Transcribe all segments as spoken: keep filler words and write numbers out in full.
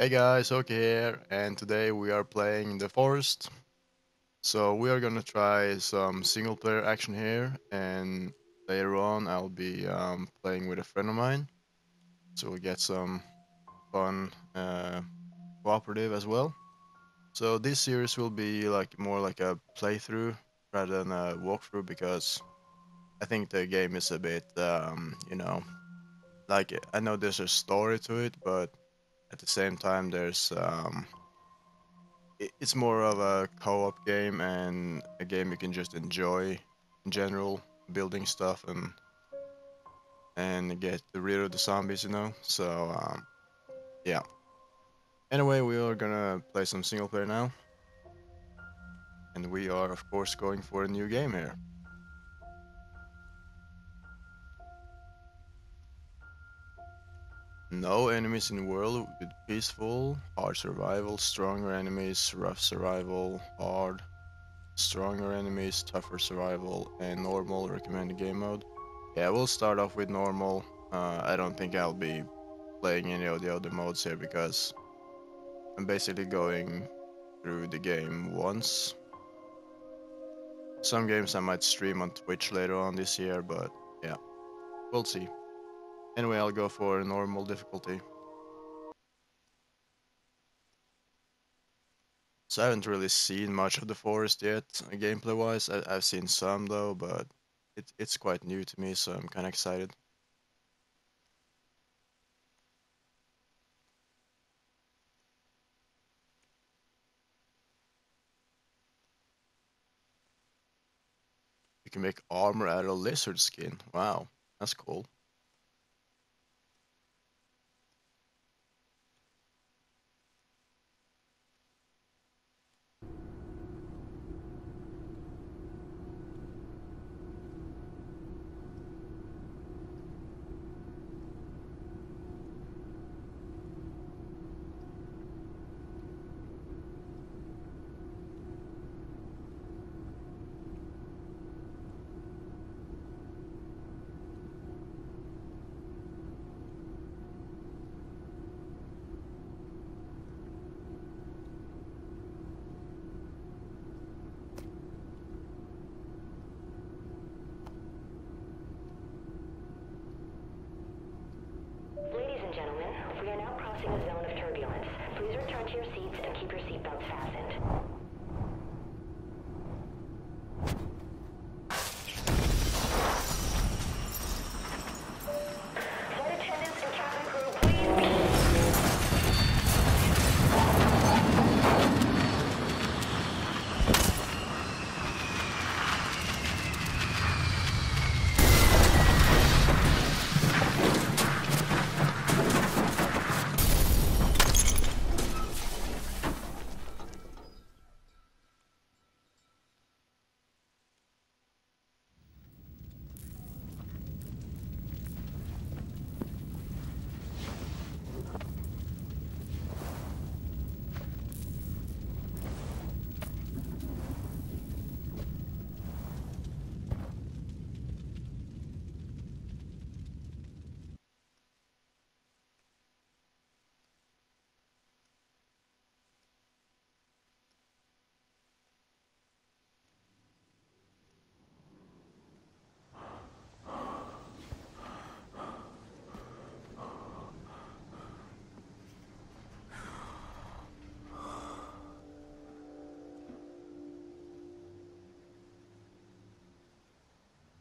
Hey guys, Oki here, and today we are playing The Forest. So we are gonna try some single player action here, and later on I'll be um, playing with a friend of mine. So we'll get some fun uh, cooperative as well. So this series will be like more like a playthrough rather than a walkthrough, because I think the game is a bit, um, you know, like I know there's a story to it, but at the same time, there's um, it's more of a co-op game and a game you can just enjoy in general, building stuff and and get rid of the zombies, you know. So um, yeah. Anyway, we are gonna play some single player now, and we are of course going for a new game here. No enemies in the world with peaceful, hard survival, stronger enemies, rough survival, hard, stronger enemies, tougher survival, and normal recommended game mode. Yeah, we'll start off with normal. Uh, I don't think I'll be playing any of the other modes here because I'm basically going through the game once. Some games I might stream on Twitch later on this year, but yeah, we'll see. Anyway, I'll go for a normal difficulty. So I haven't really seen much of The Forest yet, gameplay-wise. I've seen some though, but it, it's quite new to me, so I'm kind of excited. You can make armor out of lizard skin. Wow, that's cool.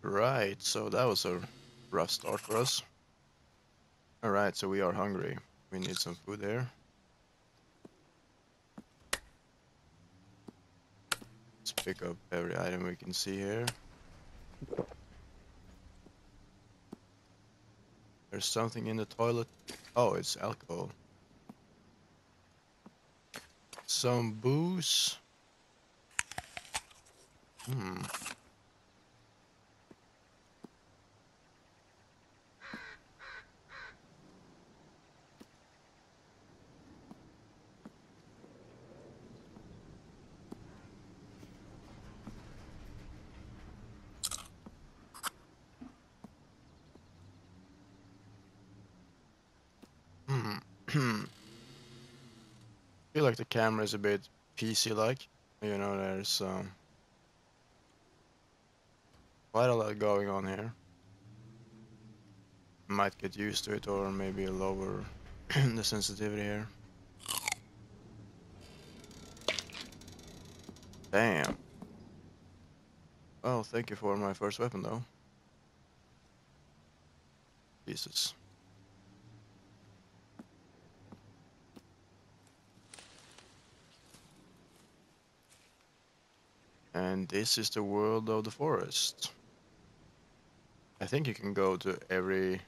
Right, so that was a rough start for us. Alright, so we are hungry. We need some food here. Let's pick up every item we can see here. There's something in the toilet. Oh, it's alcohol. Some booze. Hmm. I feel like the camera is a bit P C-like. You know, there's um, quite a lot going on here. Might get used to it, or maybe lower the sensitivity here. Damn. Well, thank you for my first weapon, though. Jesus. And this is the world of the forest. I think you can go to every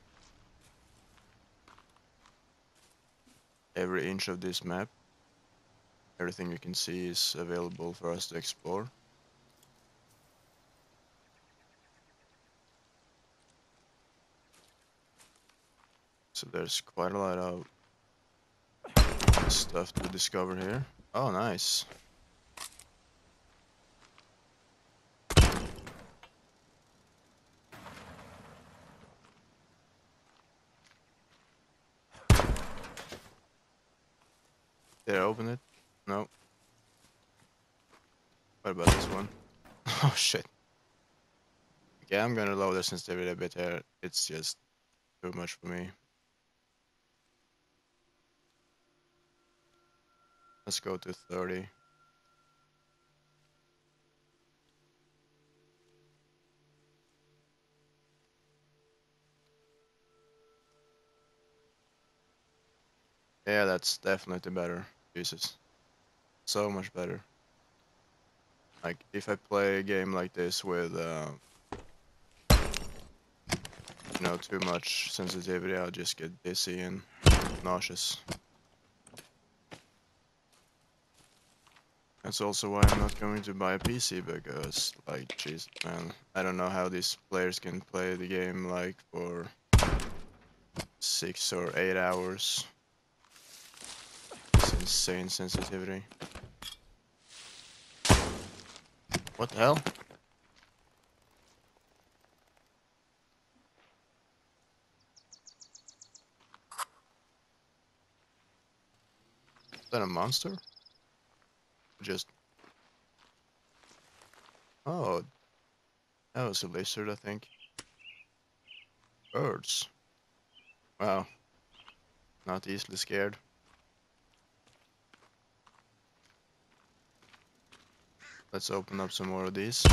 every inch of this map. Everything you can see is available for us to explore. So there's quite a lot of stuff to discover here. Oh, nice. Did I open it? No. What about this one? Oh, shit. Okay, I'm gonna lower the sensitivity a bit here. It's just too much for me. Let's go to thirty. Yeah, that's definitely better. Jesus. So much better. Like, if I play a game like this with, uh, you know, too much sensitivity, I'll just get dizzy and nauseous. That's also why I'm not going to buy a P C, because, like, jeez, man, I don't know how these players can play the game, like, for six or eight hours. It's insane sensitivity. What the hell? Is that a monster? Just... Oh, that was a lizard, I think. Birds. Wow. Not easily scared. Let's open up some more of these.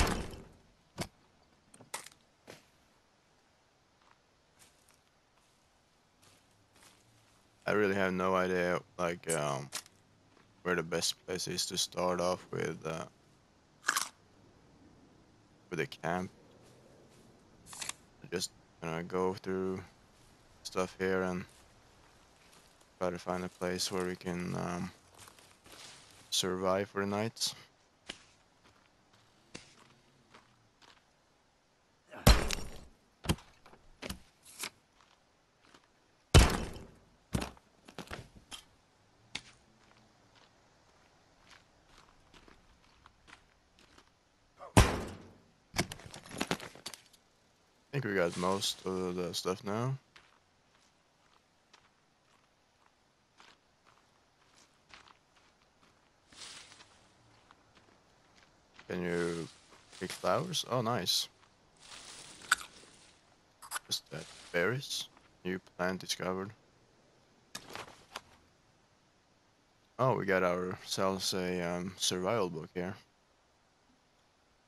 I really have no idea, like, um... where the best place is to start off with uh, with a camp. I'm just gonna go through stuff here and try to find a place where we can um, survive for the night. I think we got most of the stuff now. Can you pick flowers? Oh, nice. Is that berries? New plant discovered. Oh, we got ourselves a um, survival book here.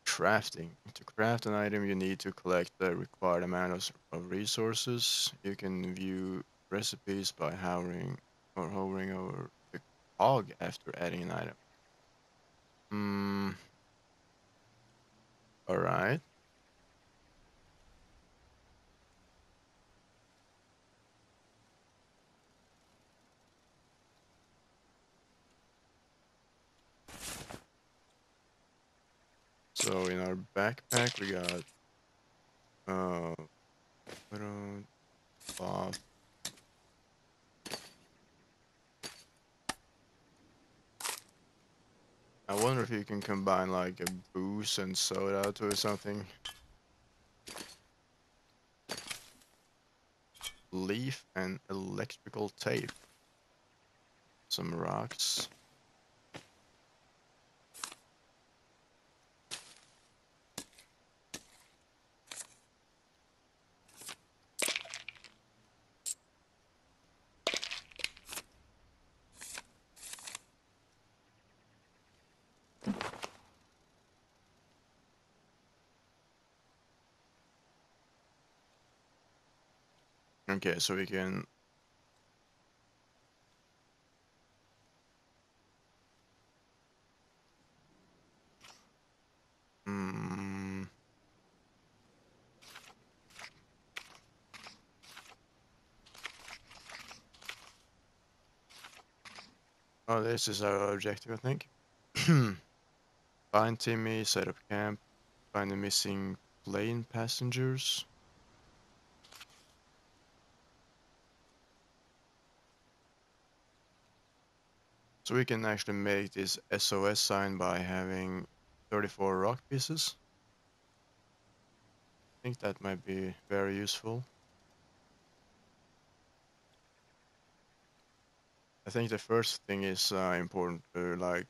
Crafting. To craft an item, you need to collect the required amount of, of resources. You can view recipes by hovering or hovering over the cog after adding an item. Hmm. All right. So in our backpack we got uh cloth. I wonder if you can combine like a booze and soda to or something. Leaf and electrical tape. Some rocks. Okay, so we can... Mm. Oh, this is our objective, I think. Find Timmy, set up camp, find the missing plane passengers. So we can actually make this S O S sign by having thirty-four rock pieces. I think that might be very useful. I think the first thing is uh, important to like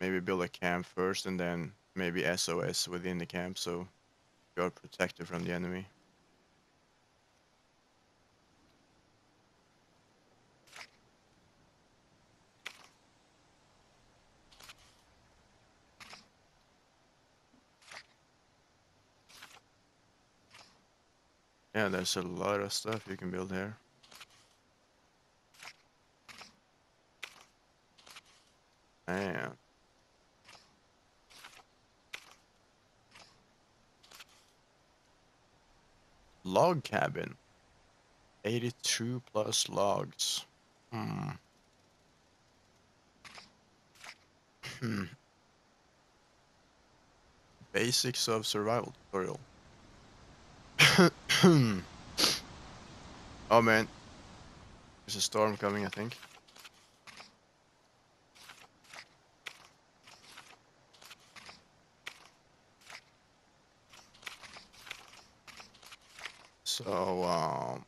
maybe build a camp first and then maybe S O S within the camp so you are protected from the enemy. Yeah, there's a lot of stuff you can build here. Damn. Log cabin. eighty-two plus logs. Hmm. Hmm. Basics of survival tutorial. Oh man, there's a storm coming, I think. So, um,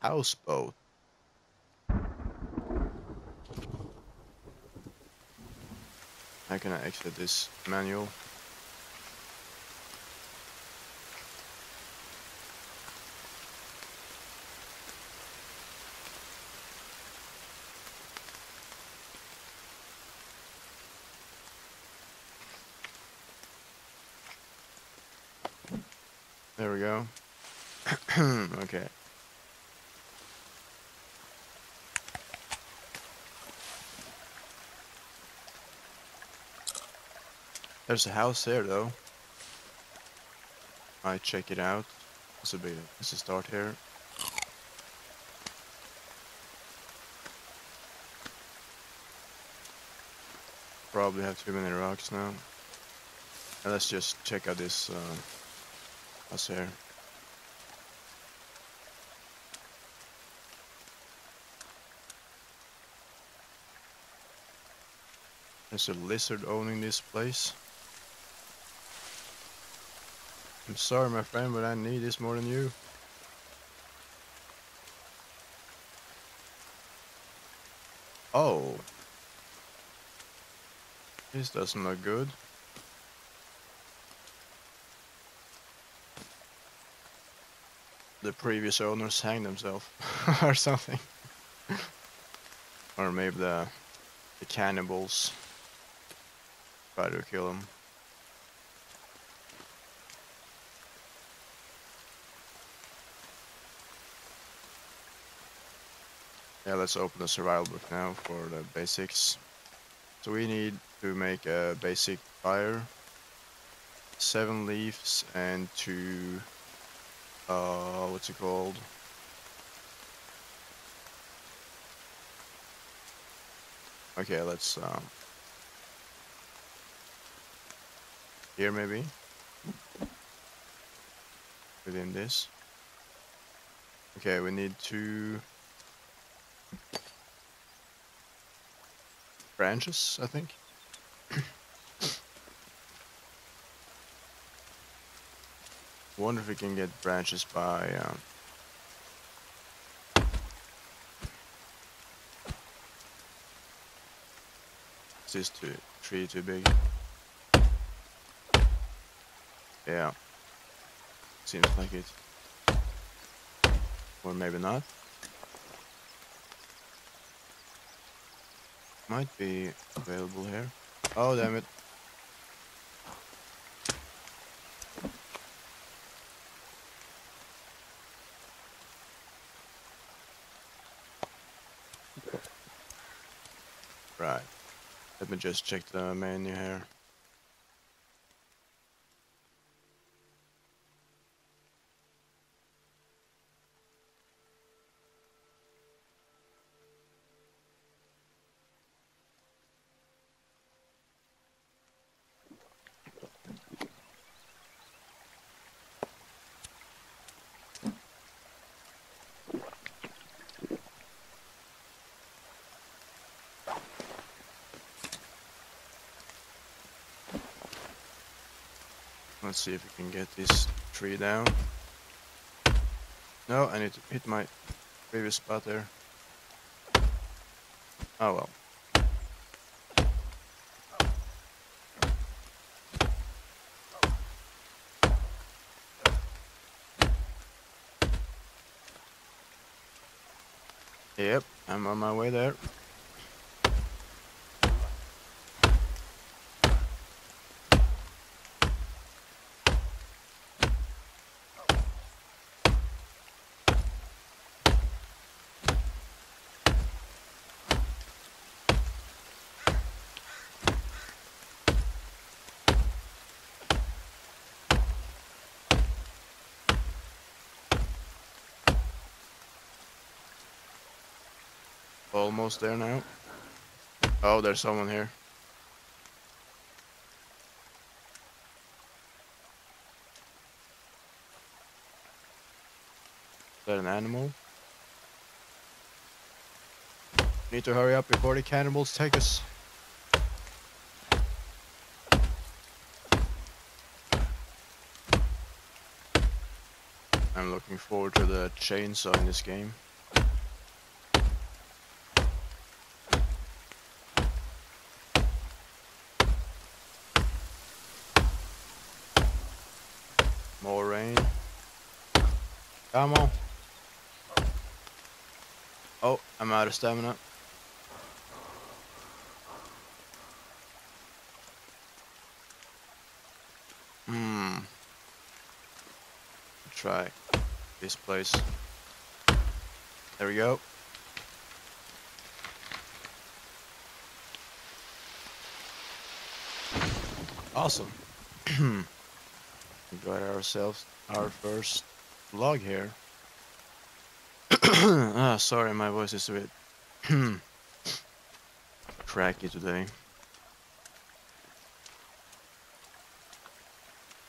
houseboat. How can I exit this manual? There we go. Okay. There's a house there though. I check it out. This will be a start here. Probably have too many rocks now. And let's just check out this. Uh, Us here. There's a lizard owning this place. I'm sorry, my friend, but I need this more than you. Oh, this doesn't look good. The previous owners hanged themselves or something. Or maybe the, the cannibals try to kill them. Yeah, let's open the survival book now for the basics. So we need to make a basic fire. Seven leaves and two... Uh, what's it called? Okay, let's, um... here, maybe? Within this. Okay, we need two... branches, I think? Wonder if we can get branches by um, is this too, tree too big? Yeah, seems like it. Or maybe not. Might be available here. Oh damn it. Right. Let me just check the menu here. Let's see if we can get this tree down. No, I need to hit my previous spot there. Oh well. Yep, I'm on my way there. Almost there now. Oh, there's someone here. Is that an animal? Need to hurry up before the cannibals take us. I'm looking forward to the chainsaw in this game. Come on. Oh, I'm out of stamina. Hmm. Try this place. There we go. Awesome. We got ourselves our first log here. Ah, sorry, my voice is a bit cracky today.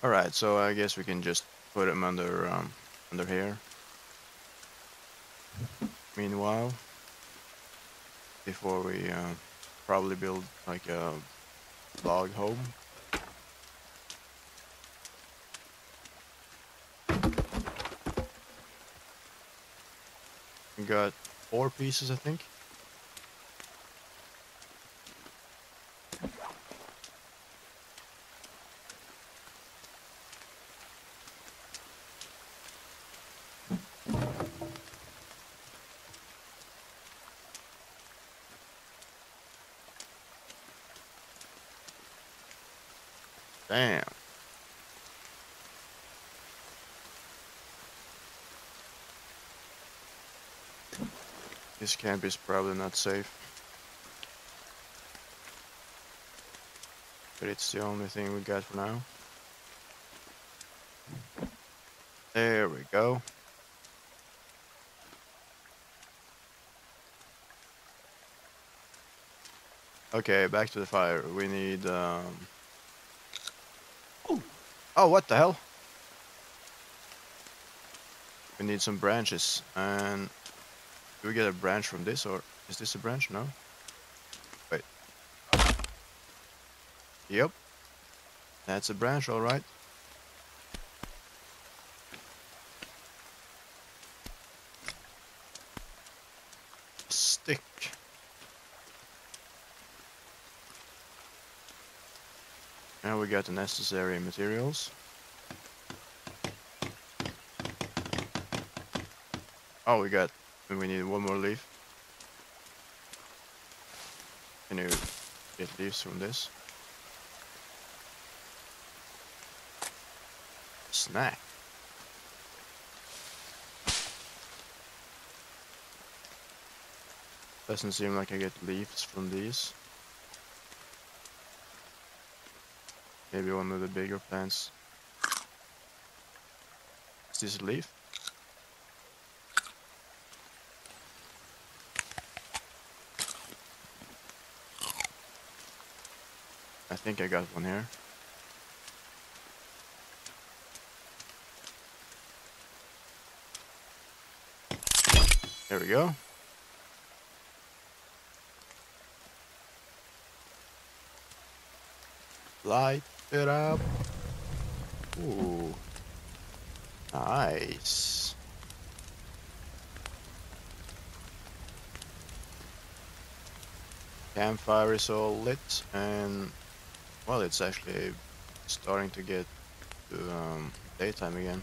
All right, so I guess we can just put them under um, under here. Meanwhile, before we uh, probably build like a log home. Got four pieces, I think. Damn. This camp is probably not safe, but it's the only thing we got for now. There we go. Okay, back to the fire. We need um Ooh. Oh, what the hell? We need some branches. And do we get a branch from this, or is this a branch? No. Wait. Yep. That's a branch, all right. Stick. Now we got the necessary materials. Oh, we got... we need one more leaf. Can you get leaves from this? Snack. Doesn't seem like I get leaves from these. Maybe one of the bigger plants. Is this a leaf? I think I got one here. There we go. Light it up. Ooh. Nice. Campfire is all lit and well, it's actually starting to get um, daytime again.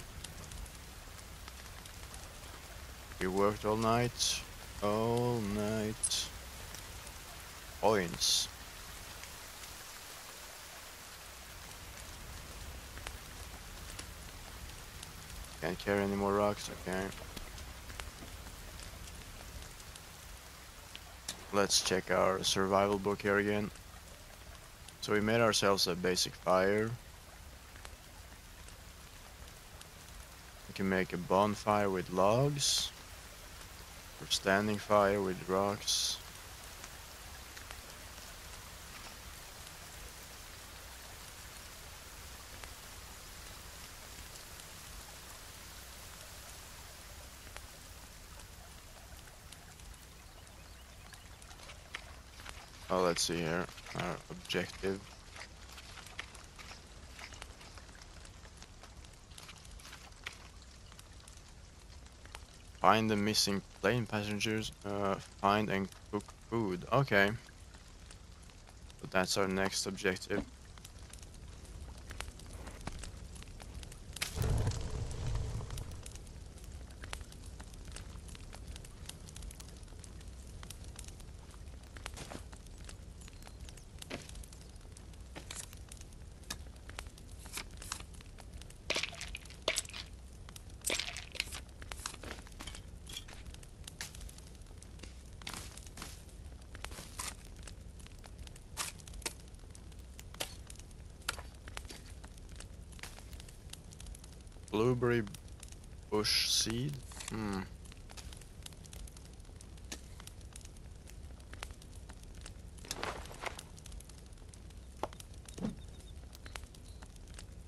We worked all night, all night. Coins. Can't carry any more rocks, okay. Let's check our survival book here again. So we made ourselves a basic fire. We can make a bonfire with logs. Or standing fire with rocks. Oh, let's see here, our objective. Find the missing plane passengers, uh, find and cook food. Okay. So that's our next objective. Blueberry bush seed? Hmm. I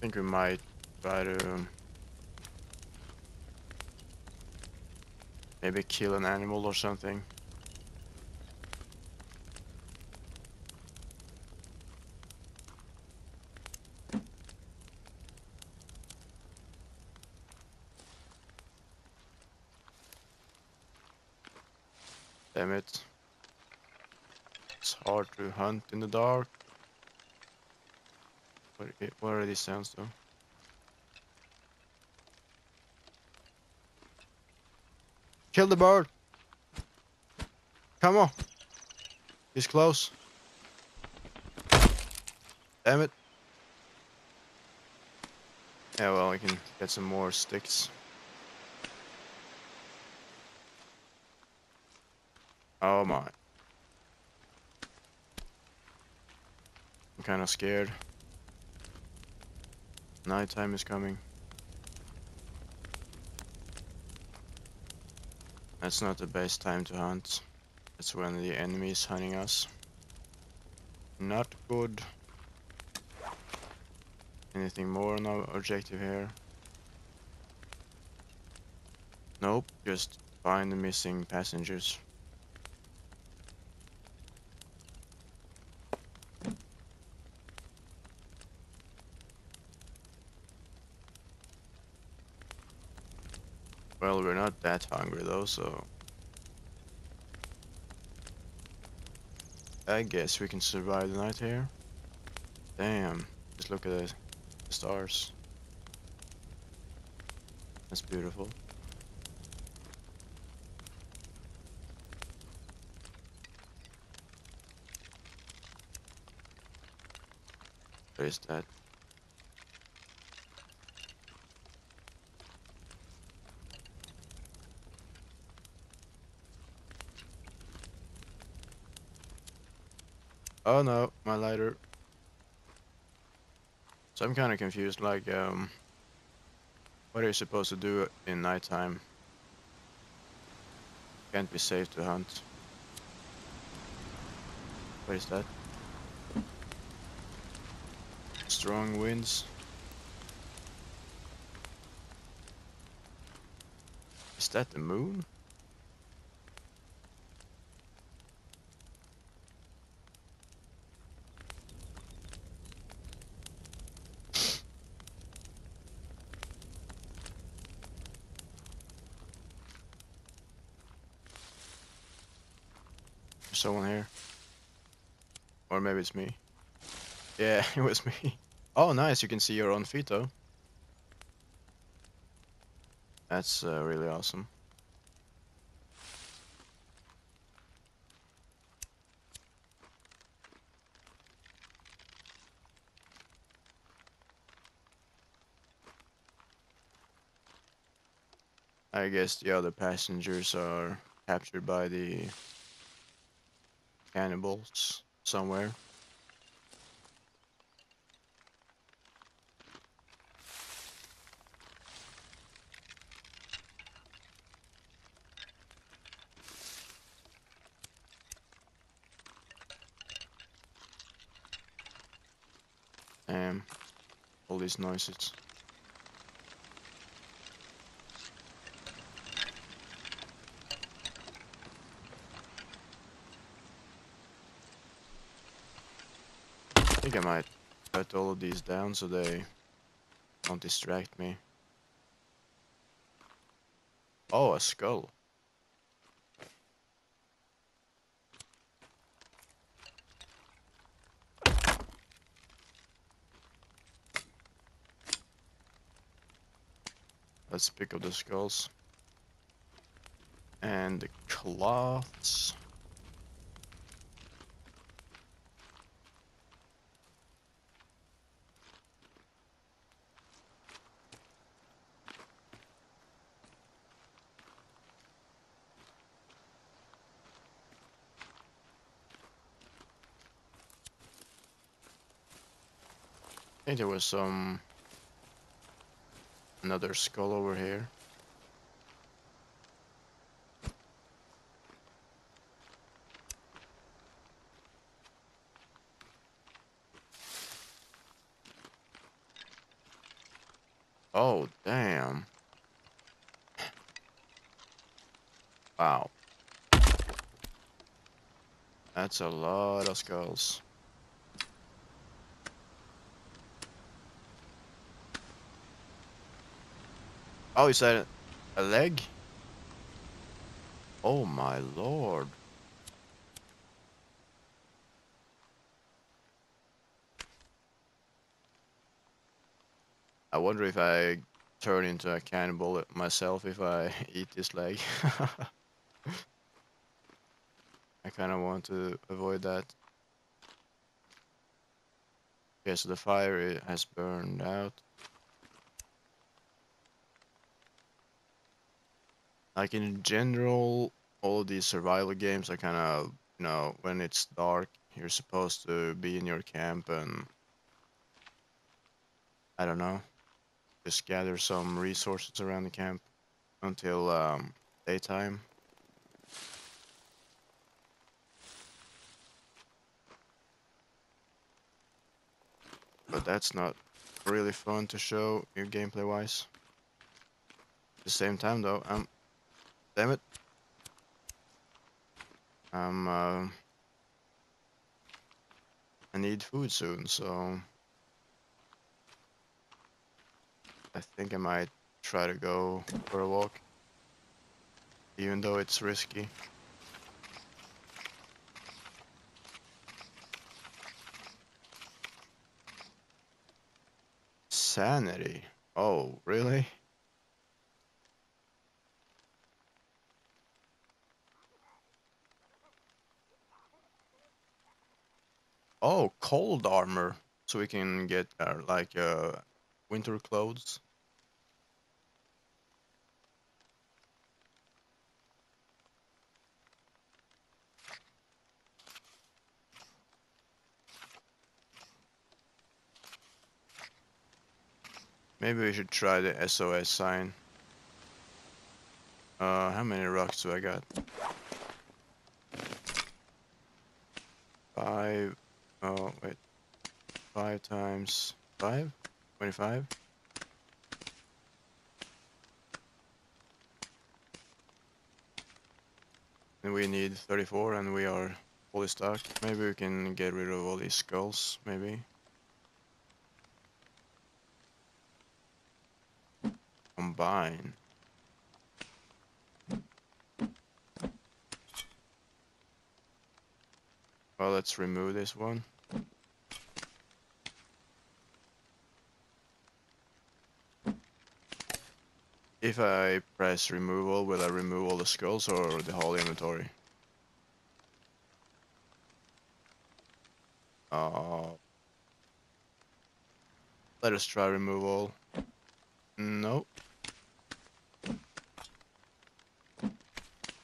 think we might try to maybe kill an animal or something. Damn it. It's hard to hunt in the dark. What are these sounds though? Kill the bird! Come on! He's close. Damn it. Yeah, well, we can get some more sticks. Oh my. I'm kind of scared. Nighttime is coming. That's not the best time to hunt. That's when the enemy is hunting us. Not good. Anything more on our objective here? Nope, just find the missing passengers. Well, we're not that hungry though, so I guess we can survive the night here. Damn, just look at the stars. That's beautiful. Where is that? Oh no, my lighter. So I'm kind of confused, like, um, what are you supposed to do in nighttime? Can't be safe to hunt. What is that? Strong winds. Is that the moon? Someone here, or maybe it's me. Yeah, it was me. Oh nice, you can see your own feet though. That's uh, really awesome. I guess the other passengers are captured by the cannibals somewhere. Um, all these noises. I think I might cut all of these down so they don't distract me. Oh, a skull. Let's pick up the skulls. And the cloths. I think there was some another skull over here. Oh damn. Wow. That's a lot of skulls. Oh, is that a leg? Oh my lord. I wonder if I turn into a cannibal myself if I eat this leg. I kind of want to avoid that. Okay, so the fire has burned out. Like in general, all these survival games are kind of, you know, when it's dark, you're supposed to be in your camp and, I don't know, just gather some resources around the camp until um, daytime. But that's not really fun to show your gameplay-wise. At the same time though, I'm... Damn it! I'm. Uh, I need food soon, so I think I might try to go for a walk, even though it's risky. Sanity. Oh, really? Oh, cold armor, so we can get uh, like uh, winter clothes. Maybe we should try the S O S sign. Uh, how many rocks do I got? Five. Oh, wait. Five times five? twenty-five? And we need thirty-four, and we are fully stocked. Maybe we can get rid of all these skulls, maybe. Combine. Well, let's remove this one. If I press removal, will I remove all the skulls or the whole inventory? Uh, let us try removal. Nope.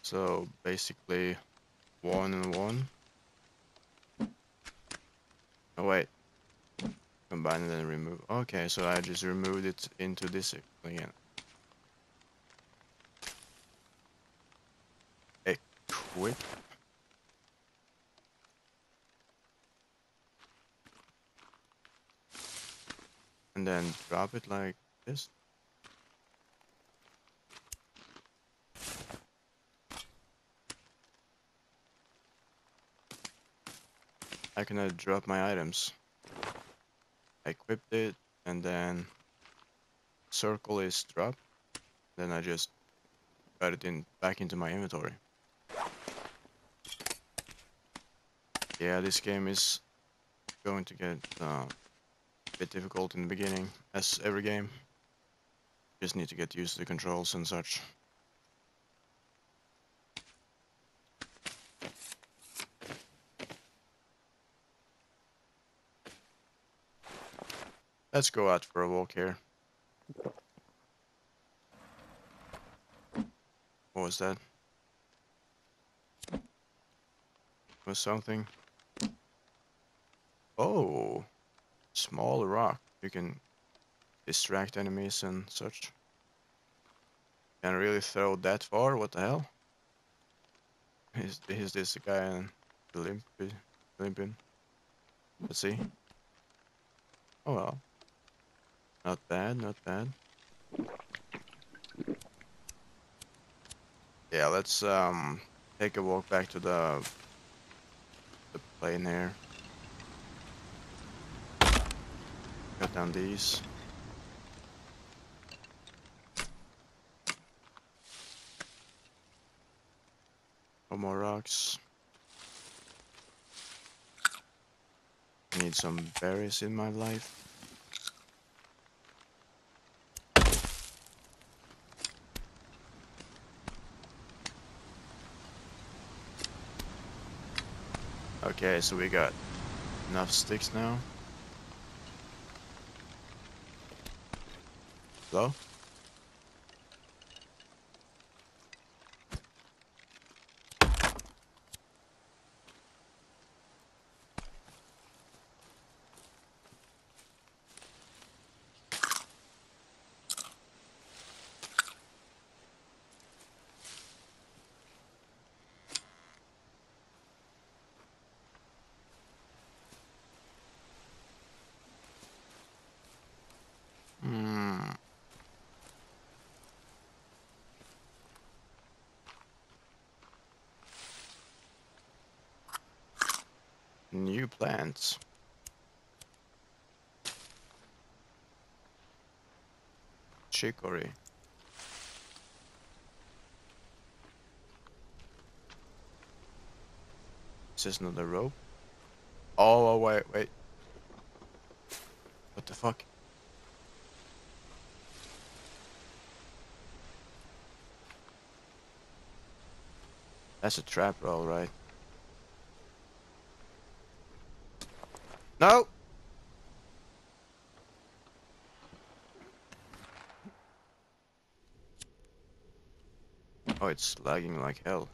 So basically, one and one. Oh wait, combine and then remove. Okay, so I just removed it into this again. Equip. And then drop it like this. I cannot drop my items. I equipped it, and then circle is dropped. Then I just got it in back into my inventory. Yeah, this game is going to get uh, a bit difficult in the beginning, as every game. Just need to get used to the controls and such. Let's go out for a walk here. What was that? Was something? Oh, small rock. You can distract enemies and such. Can I really throw that far? What the hell? Is is this guy limping? Let's see. Oh well. Not bad, not bad. Yeah, let's um take a walk back to the the plane here. Cut down these. One more rocks. Need some berries in my life. Okay, so we got enough sticks now. Hello? New plants. Chicory. Is this another rope? Oh, oh wait, wait. What the fuck? That's a trap roll, right? No. Oh, it's lagging like hell.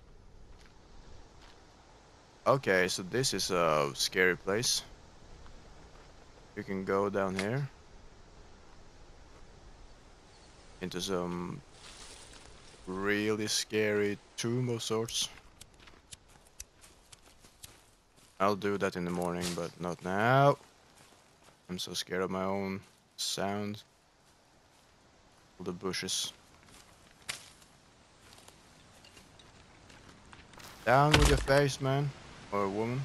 Okay, so this is a scary place. You can go down here. into some really scary tomb of sorts. I'll do that in the morning, but not now. I'm so scared of my own sound. All the bushes. Down with your face, man, or woman.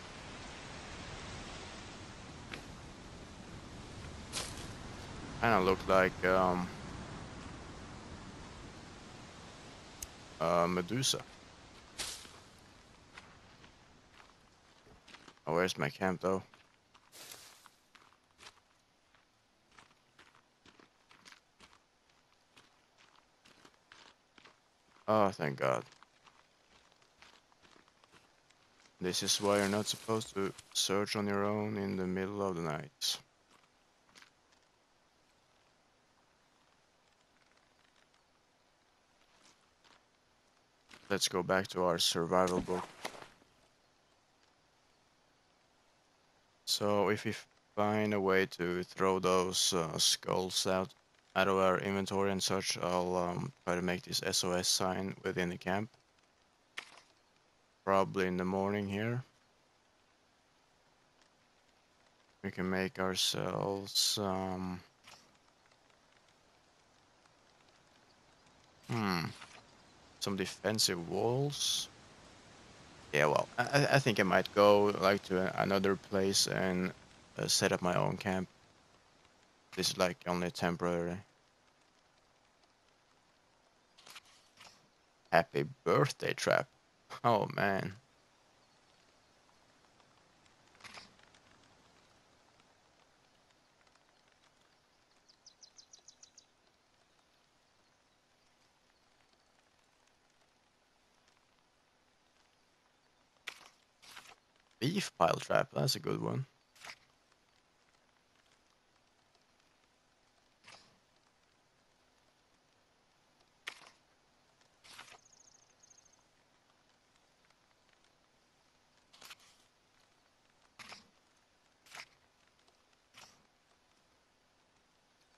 And I look like um, uh, Medusa. Oh, where's my camp though? Oh, thank God. This is why you're not supposed to search on your own in the middle of the night. Let's go back to our survival book. So if we find a way to throw those uh, skulls out, out of our inventory and such, I'll um, try to make this S O S sign within the camp. Probably in the morning here. We can make ourselves... Um... Hmm... some defensive walls. Yeah, well, I, I think I might go like to another place and uh, set up my own camp. This is like only temporary. Happy birthday, Trap. Oh man. Beef pile trap, that's a good one.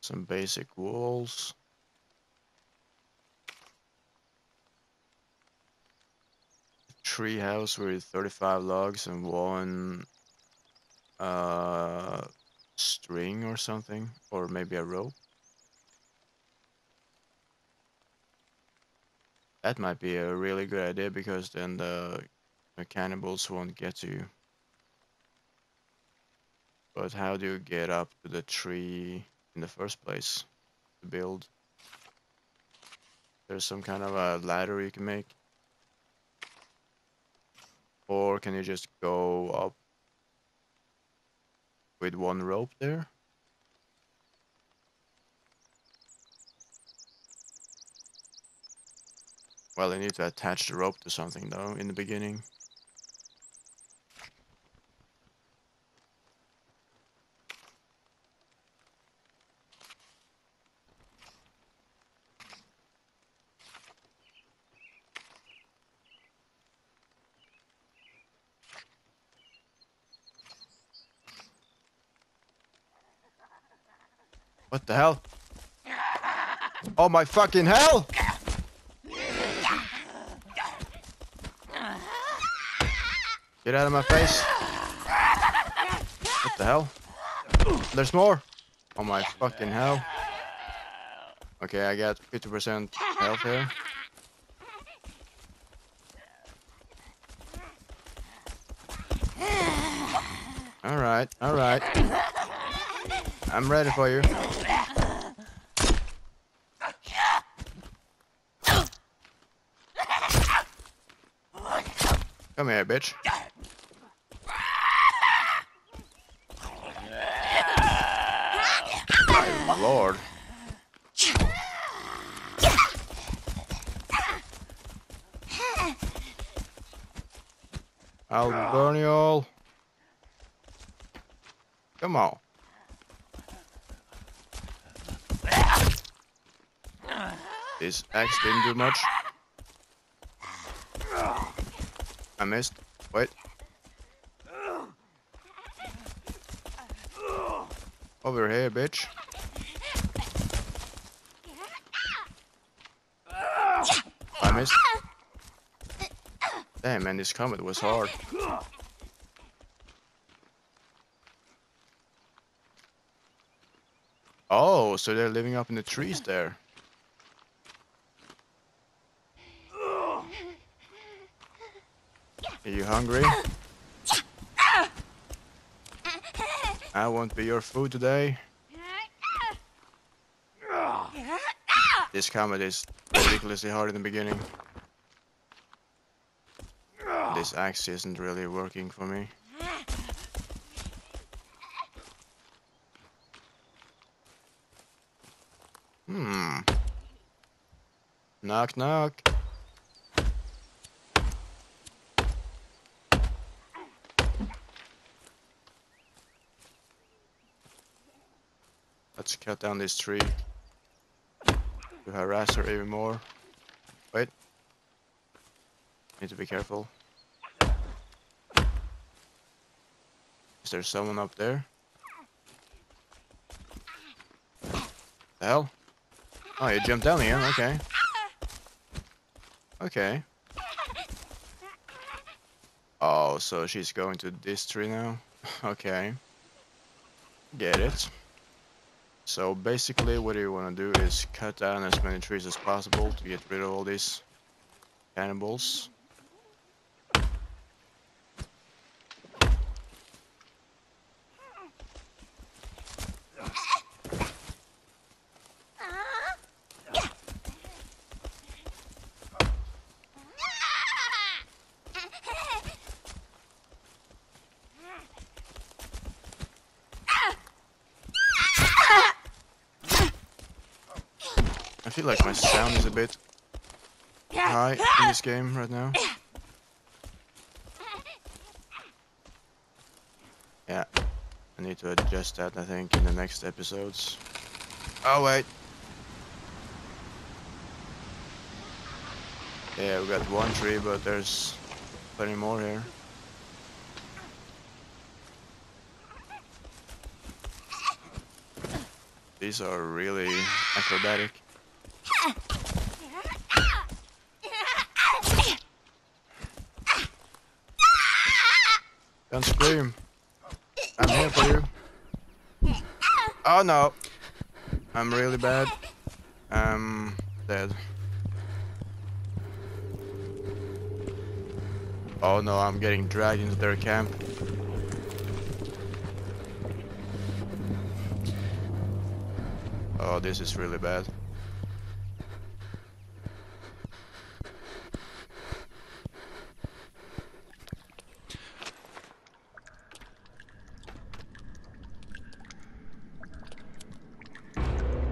Some basic walls. Tree house with thirty-five logs and one uh, string or something, or maybe a rope. That might be a really good idea, because then the, the cannibals won't get to you. But how do you get up to the tree in the first place to build? There's some kind of a ladder you can make. Or can you just go up with one rope there? Well, you need to attach the rope to something though in the beginning. What the hell? Oh my fucking hell! Get out of my face! What the hell? There's more! Oh my fucking hell! Okay, I got fifty percent health here. Alright, alright. I'm ready for you. Come here, bitch. My lord. I'll burn you all. Come on. This axe didn't do much. I missed. Wait. Over here, bitch. Damn, man, this combat was hard. Oh, so they're living up in the trees there. Are you hungry? I won't be your food today. This combat is ridiculously hard in the beginning. This axe isn't really working for me. Hmm. Knock, knock. Let's cut down this tree to harass her even more. Wait. Need to be careful. Is there someone up there? The hell? Oh, you jumped down here, okay. Okay. Oh, so she's going to this tree now? Okay. Get it. So basically what you want to do is cut down as many trees as possible to get rid of all these cannibals. I feel like my sound is a bit high in this game right now. Yeah, I need to adjust that, I think, in the next episodes. Oh, wait. Yeah, we got one tree, but there's plenty more here. These are really acrobatic. Don't scream. I'm here for you. Oh no. I'm really bad. I'm dead. Oh no, I'm getting dragged into their camp. Oh, this is really bad.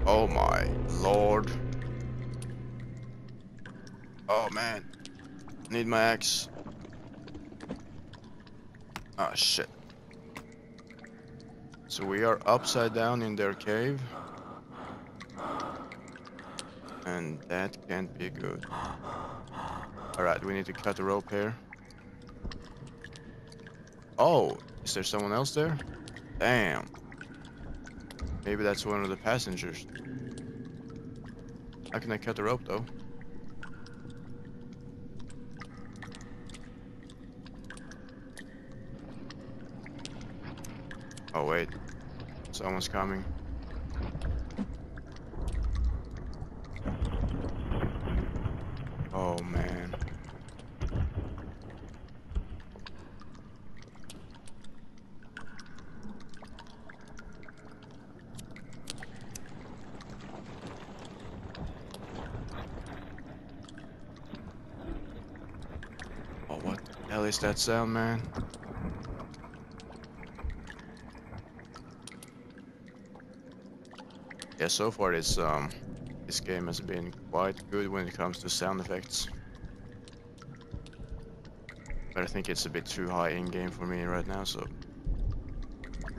Oh my lord. Oh man. Need my axe. Ah shit. So we are upside down in their cave. And that can't be good. Alright, we need to cut the rope here. Oh, is there someone else there? Damn. Maybe that's one of the passengers. How can I cut the rope though? Oh wait, someone's coming. Oh man. At least that sound, man. Yeah, so far this um this game has been quite good when it comes to sound effects. But I think it's a bit too high in game for me right now, so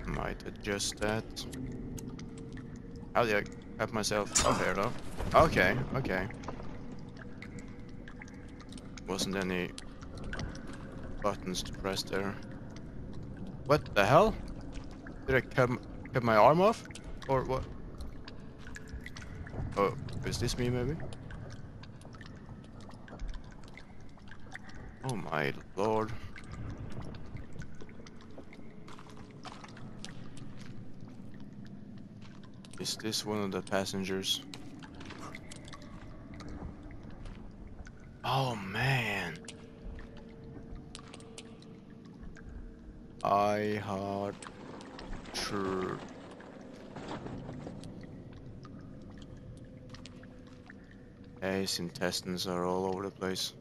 might adjust that. How do I cut myself? Oh, here though. Okay, okay. Wasn't any buttons to press there. What the hell? Did I cut, cut my arm off? Or what? Oh, is this me maybe? Oh my lord. Is this one of the passengers? Oh man. I had true. His intestines are all over the place.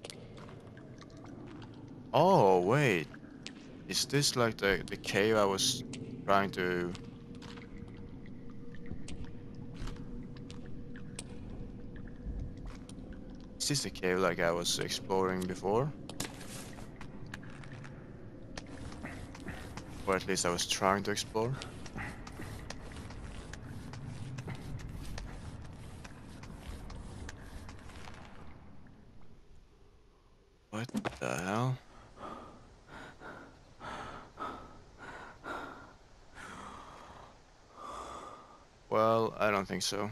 Oh wait, is this like the the cave I was trying to? Is this the cave like I was exploring before? Or at least I was trying to explore. What the hell? Well, I don't think so.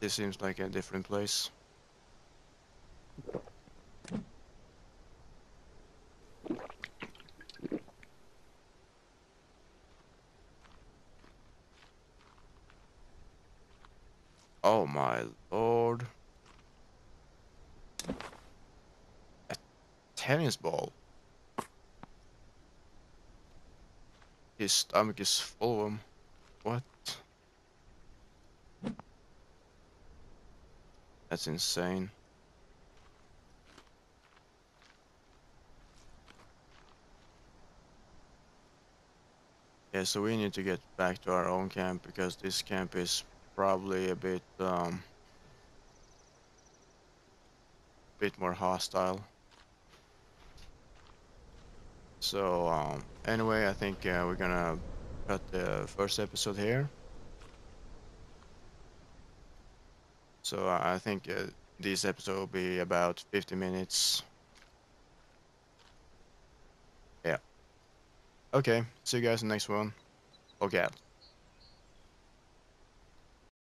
This seems like a different place. Oh my lord. A tennis ball. His stomach is full of them. What? That's insane. Yeah, so we need to get back to our own camp because this camp is probably a bit um bit more hostile. So um anyway, I think uh, we're gonna cut the first episode here. So uh, I think uh, this episode will be about fifty minutes. Yeah, okay, see you guys in the next one. Okay.